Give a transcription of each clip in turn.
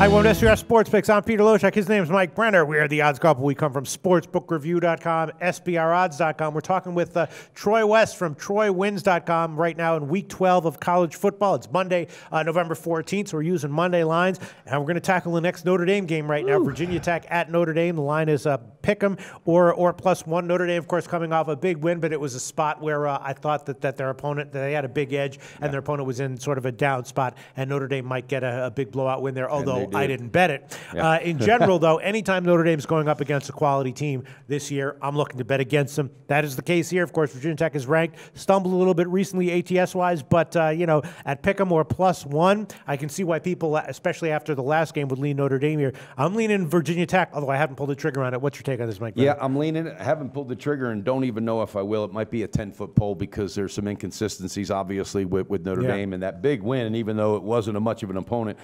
Hi, welcome to SBR Sports Picks. I'm Peter Loshak. His name is Mike Brenner. We are the odds couple. We come from sportsbookreview.com, SBRodds.com. We're talking with Troy West from troywins.com right now in Week 12 of college football. It's Monday, November 14th, so we're using Monday lines. And we're going to tackle the next Notre Dame game right now. Ooh. Virginia Tech at Notre Dame. The line is pick'em or +1. Notre Dame, of course, coming off a big win, but it was a spot where I thought that their opponent, they had a big edge, and their opponent was in sort of a down spot, and Notre Dame might get a big blowout win there, although I didn't bet it. Yeah. In general, though, anytime Notre Dame's going up against a quality team this year, I'm looking to bet against them. That is the case here. Of course, Virginia Tech is ranked. Stumbled a little bit recently ATS-wise, but, you know, at pick'em or +1, I can see why people, especially after the last game, would lean Notre Dame here. I'm leaning Virginia Tech, although I haven't pulled the trigger on it. What's your take on this, Mike? Yeah, I'm leaning it. I haven't pulled the trigger and don't even know if I will. It might be a 10-foot pole because there's some inconsistencies, obviously, with Notre Dame and that big win. And even though it wasn't a much of an opponent,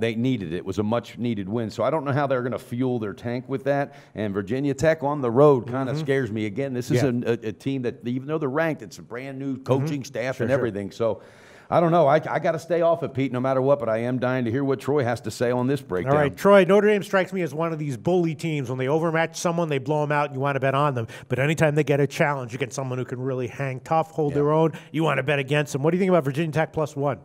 they needed it. It was a much-needed win, so I don't know how they're going to fuel their tank with that. And Virginia Tech on the road kind of scares me again. This is a team that, even though they're ranked, it's a brand-new coaching staff and everything. So I don't know. I got to stay off of Pete no matter what, but I am dying to hear what Troy has to say on this breakdown. All right, Troy, Notre Dame strikes me as one of these bully teams. When they overmatch someone, they blow them out, and you want to bet on them. But anytime they get a challenge against someone who can really hang tough, hold their own, you want to bet against them. What do you think about Virginia Tech +1?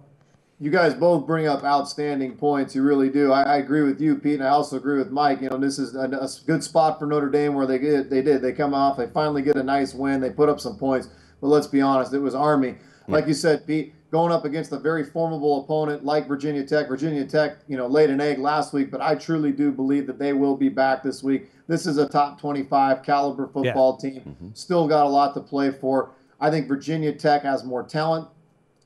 You guys both bring up outstanding points. You really do. I agree with you, Pete, and I also agree with Mike. You know, this is a good spot for Notre Dame where they come off. They finally get a nice win. They put up some points. But let's be honest, it was Army. Yeah. Like you said, Pete, going up against a very formidable opponent like Virginia Tech. Virginia Tech, you know, laid an egg last week, but I truly do believe that they will be back this week. This is a top 25 caliber football team. Still got a lot to play for. I think Virginia Tech has more talent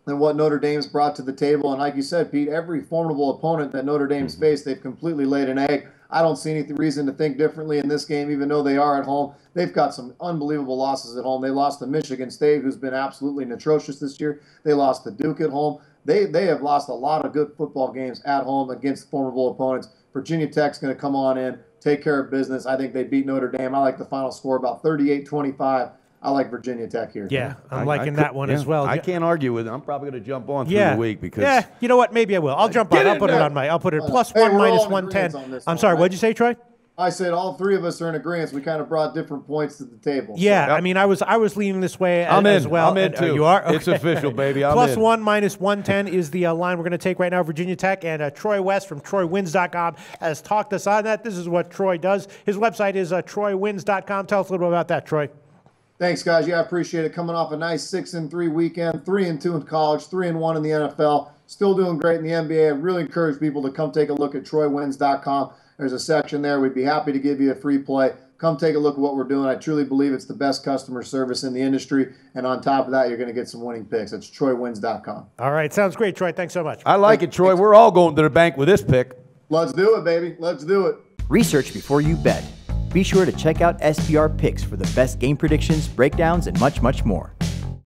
than what Notre Dame's brought to the table. And like you said, Pete, every formidable opponent that Notre Dame's faced, they've completely laid an egg. I don't see any reason to think differently in this game, even though they are at home. They've got some unbelievable losses at home. They lost to Michigan State, who's been absolutely atrocious this year. They lost to Duke at home. They have lost a lot of good football games at home against formidable opponents. Virginia Tech's going to come on in, take care of business. I think they beat Notre Dame. I like the final score about 38-25. I like Virginia Tech here. Yeah, I'm liking that one as well. I can't argue with it. I'm probably going to jump on through the week because you know what? Maybe I will. I'll jump on. I'll put it on my. I'll put it +1 -110. I'm sorry. Right? What'd you say, Troy? I said all three of us are in agreement. We kind of brought different points to the table. Yeah, so. I mean, I was leaning this way as well. I'm in too. You are? Okay. It's official, baby. I'm in. +1, -110 is the line we're going to take right now. Virginia Tech and Troy West from troywins.com has talked us on that. This is what Troy does. His website is troywins.com. Tell us a little bit about that, Troy. Thanks, guys. Yeah, I appreciate it. Coming off a nice 6-3 weekend, 3-2 in college, 3-1 in the NFL. Still doing great in the NBA. I really encourage people to come take a look at troywins.com. There's a section there. We'd be happy to give you a free play. Come take a look at what we're doing. I truly believe it's the best customer service in the industry. And on top of that, you're going to get some winning picks. It's troywins.com. All right. Sounds great, Troy. Thanks so much. I like it, Troy. Thanks. We're all going to the bank with this pick. Let's do it, baby. Let's do it. Research before you bet. Be sure to check out SBR Picks for the best game predictions, breakdowns, and much, much more.